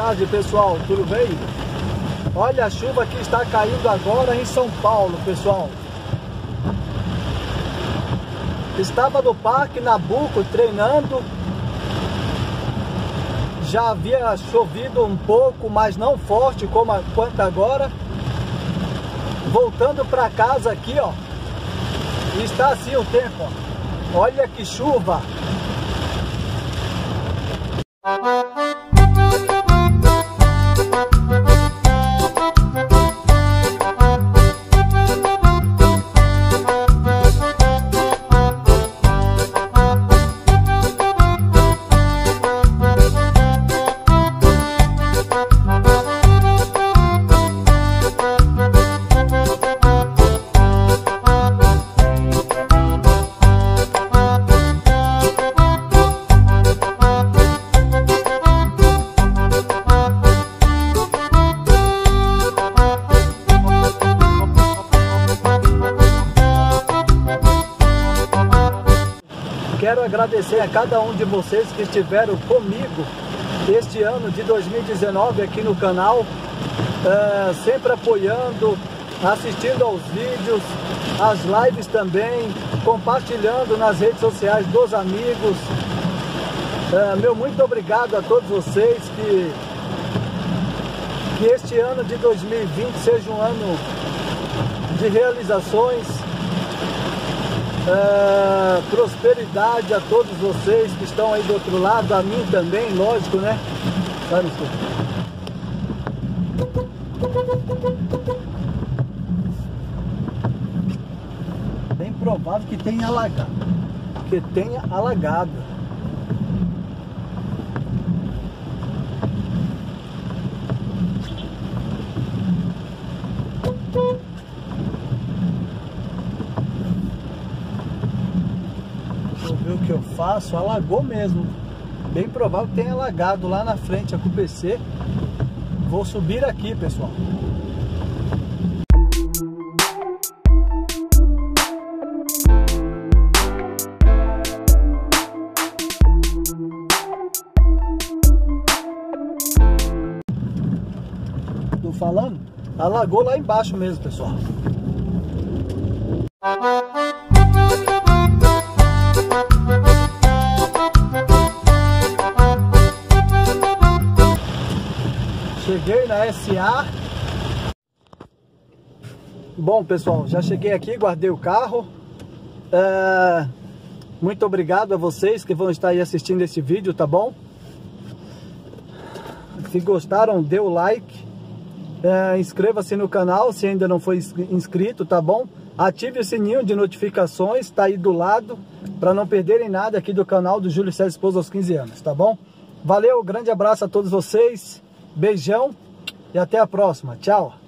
tarde, pessoal, tudo bem? Olha a chuva que está caindo agora em São Paulo, pessoal. Estava no Parque Nabuco treinando. Já havia chovido um pouco, mas não forte como quanto agora. Voltando para casa aqui, ó. Está assim o tempo, ó. Olha que chuva. Quero agradecer a cada um de vocês que estiveram comigo este ano de 2019 aqui no canal, sempre apoiando, assistindo aos vídeos, às lives também, compartilhando nas redes sociais dos amigos. Meu muito obrigado a todos vocês, que este ano de 2020 seja um ano de realizações. Prosperidade a todos vocês que estão aí do outro lado, a mim também, lógico, né? Bem provável que tenha alagado, o que eu faço, alagou mesmo. Bem provável que tenha alagado lá na frente a QPC. Vou subir aqui, pessoal. Tô falando? Alagou lá embaixo mesmo, pessoal. Cheguei na SA. Bom, pessoal, já cheguei aqui, guardei o carro. Muito obrigado a vocês que vão estar aí assistindo esse vídeo, tá bom? Se gostaram, dê o like. Inscreva-se no canal se ainda não foi inscrito, tá bom? Ative o sininho de notificações, tá aí do lado, para não perderem nada aqui do canal do Júlio César Esposo aos 15 anos, tá bom? Valeu, grande abraço a todos vocês. Beijão e até a próxima. Tchau!